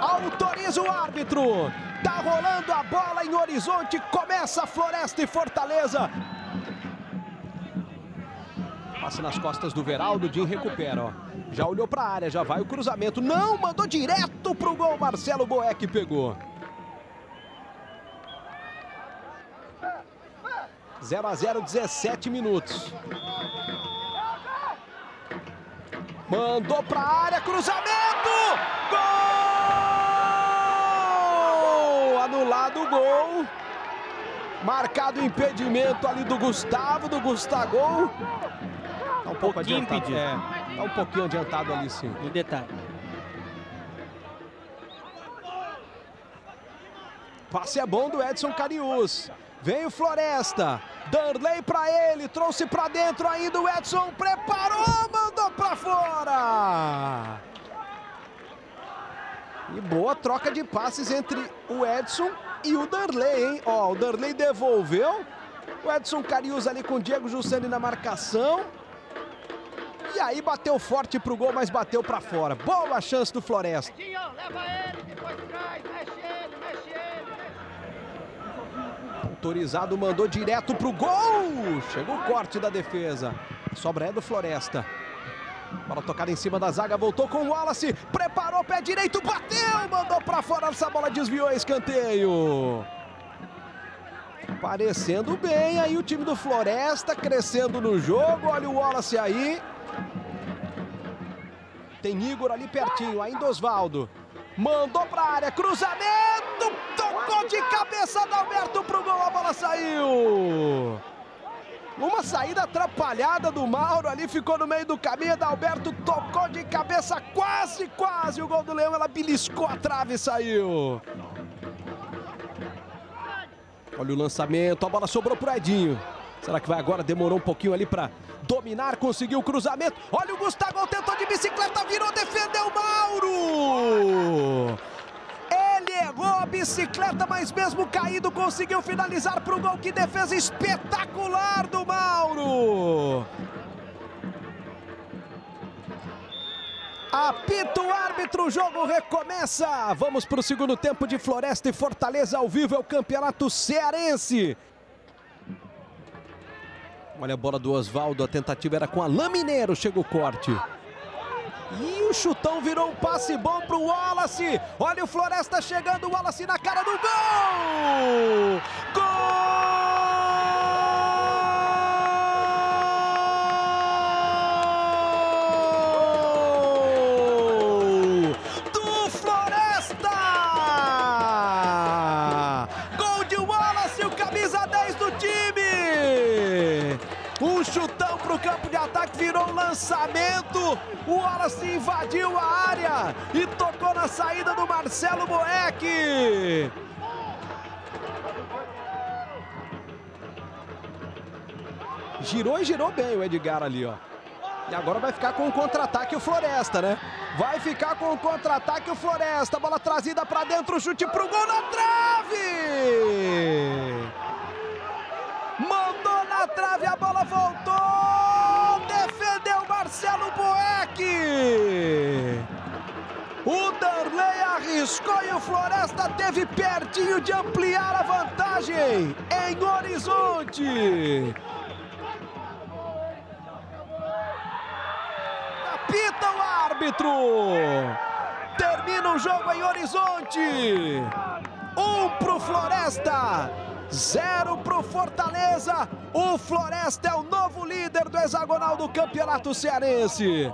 Autoriza o árbitro. Tá rolando a bola em Horizonte. Começa Floresta e Fortaleza. Passa nas costas do Veraldo, Dil recupera, ó. Já olhou pra área, já vai o cruzamento. Não, mandou direto pro gol. Marcelo Boeck pegou. 0 a 0, 17 minutos. Mandou pra área, cruzamento! Gol! Anulado o gol. Marcado o impedimento ali do Gustavo, do Gustagol. Tá um pouco adiantado. É, tá um pouquinho adiantado ali, sim. Um detalhe. Passe é bom do Edson Cariús. Vem o Floresta. Darnley pra ele, trouxe pra dentro ainda o Edson, preparou, mandou pra fora. E boa troca de passes entre o Edson e o Darnley, hein? Ó, o Darnley devolveu. O Edson Cariúza ali com o Diego Jussani na marcação. E aí bateu forte pro gol, mas bateu pra fora. Boa chance do Floresta. Edinho, leva ele, depois traz, mexe ele. Autorizado, mandou direto pro gol. Chegou o corte da defesa. Sobra é do Floresta. Bola tocada em cima da zaga, voltou com o Wallace, preparou, pé direito, bateu, mandou pra fora, essa bola desviou, escanteio. Parecendo bem aí o time do Floresta, crescendo no jogo, olha o Wallace aí. Tem Igor ali pertinho, ainda Osvaldo. Mandou pra área, cruzamento, tocou de cabeça da Alberto pro gol, a bola saiu. Uma saída atrapalhada do Mauro ali, ficou no meio do caminho, Adalberto tocou de cabeça, quase o gol do Leão, ela beliscou a trave e saiu. Olha o lançamento, a bola sobrou pro Edinho. Será que vai agora? Demorou um pouquinho ali pra dominar, conseguiu o cruzamento. Olha o Gustavo, tentou de bicicleta, virou, defendeu o Mauro. Errou a bicicleta, mas mesmo caído conseguiu finalizar para o gol. Que defesa espetacular do Mauro! Apita o árbitro, o jogo recomeça. Vamos para o segundo tempo de Floresta e Fortaleza ao vivo. É o Campeonato Cearense. Olha a bola do Osvaldo, a tentativa era com a Lamineiro, chega o corte. E o chutão virou um passe bom pro Wallace. Olha o Floresta chegando, o Wallace na cara do gol! Gol! Do Floresta! Gol de Wallace, o camisa 10 do time! Um chutão pro campo de ataque, virou um lançamento. O Wallace invadiu a área e tocou na saída do Marcelo Boeck. Girou e girou bem o Edgar ali, ó. E agora vai ficar com o contra-ataque o Floresta, né? Vai ficar com o contra-ataque o Floresta. Bola trazida pra dentro, chute pro gol na trave! Mandou na trave, a bola voltou, defendeu Marcelo Boeck. O Darnley arriscou e o Floresta teve pertinho de ampliar a vantagem em Horizonte. Apita o árbitro, termina o jogo em Horizonte, 1 pro Floresta. 0 pro Fortaleza, o Floresta é o novo líder do hexagonal do Campeonato Cearense.